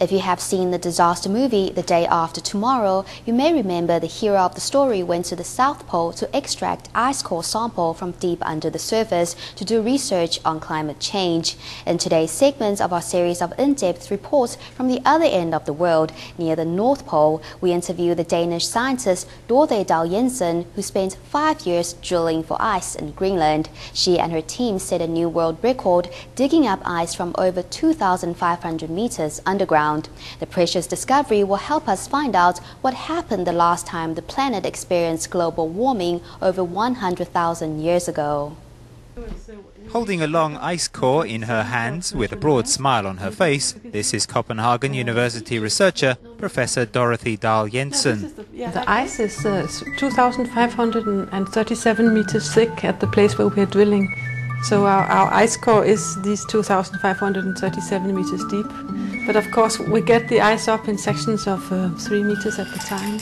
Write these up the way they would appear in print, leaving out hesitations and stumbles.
If you have seen the disaster movie The Day After Tomorrow, you may remember the hero of the story went to the South Pole to extract ice core sample from deep under the surface to do research on climate change. In today's segment of our series of in-depth reports from the other end of the world, near the North Pole, we interview the Danish scientist Dorthe Dahl-Jensen, who spent 5 years drilling for ice in Greenland. She and her team set a new world record digging up ice from over 2,500 meters underground. The precious discovery will help us find out what happened the last time the planet experienced global warming over 100,000 years ago. Holding a long ice core in her hands with a broad smile on her face, this is Copenhagen University researcher Professor Dorthe Dahl-Jensen. The ice is 2,537 meters thick at the place where we are drilling. So our ice core is these 2,537 meters deep. But of course we get the ice up in sections of 3 meters at the time.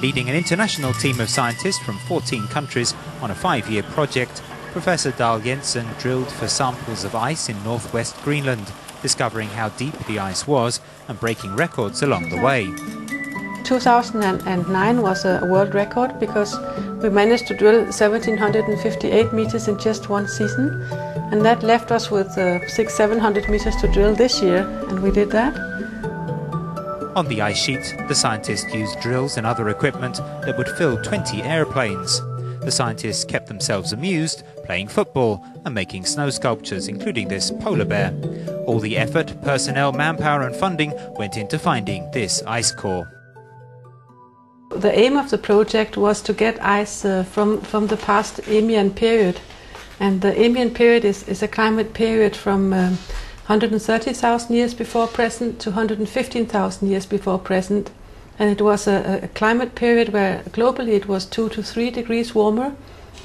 Leading an international team of scientists from 14 countries on a 5-year project, Professor Dahl-Jensen drilled for samples of ice in northwest Greenland, discovering how deep the ice was and breaking records along the way. 2009 was a world record because we managed to drill 1,758 meters in just one season, and that left us with 600-700 meters to drill this year, and we did that. On the ice sheet, the scientists used drills and other equipment that would fill 20 airplanes. The scientists kept themselves amused, playing football and making snow sculptures, including this polar bear. All the effort, personnel, manpower and funding went into finding this ice core. The aim of the project was to get ice from the past Eemian period. And the Eemian period is a climate period from 130,000 years before present to 115,000 years before present. And it was a climate period where globally it was 2 to 3 degrees warmer,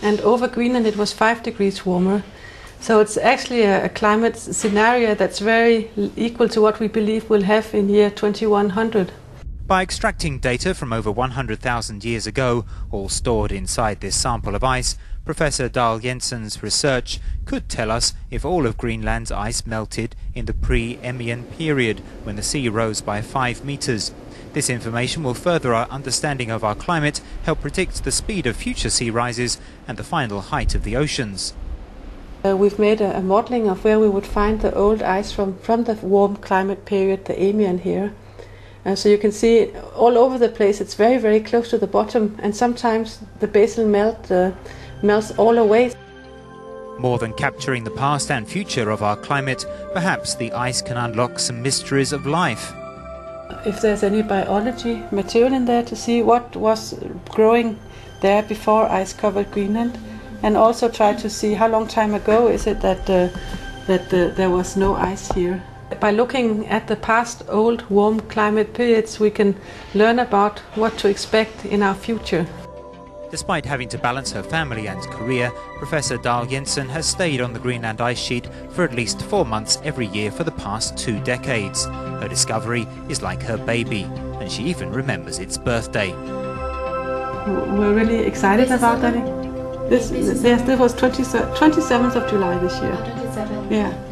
and over Greenland it was 5 degrees warmer. So it's actually a climate scenario that's very equal to what we believe we'll have in year 2100. By extracting data from over 100,000 years ago, all stored inside this sample of ice, Professor Dahl-Jensen's research could tell us if all of Greenland's ice melted in the pre-Eemian period, when the sea rose by 5 meters. This information will further our understanding of our climate, help predict the speed of future sea rises and the final height of the oceans. We've made a modeling of where we would find the old ice from the warm climate period, the Eemian here. So you can see all over the place it's very, very close to the bottom, and sometimes the basal melts all away. More than capturing the past and future of our climate, perhaps the ice can unlock some mysteries of life. If there's any biology material in there, to see what was growing there before ice-covered Greenland, and also try to see how long time ago is it that, there was no ice here. By looking at the past old warm climate periods, we can learn about what to expect in our future. Despite having to balance her family and career, Professor Dahl-Jensen has stayed on the Greenland ice sheet for at least 4 months every year for the past 2 decades. Her discovery is like her baby, and she even remembers its birthday. We're really excited about that. This was 27th of July this year. Yeah.